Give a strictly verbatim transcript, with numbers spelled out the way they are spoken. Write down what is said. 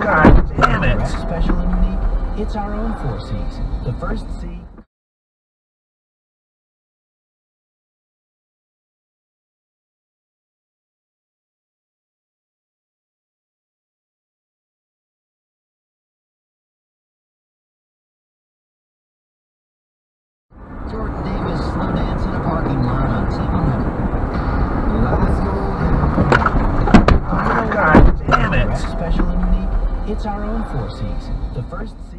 God damn it! Special and unique, it's our own Four C's. The first C. Jordan Davis slow dance in a parking lot on seven hundred. God damn it! Special and unique. It's our own Four C's. The first.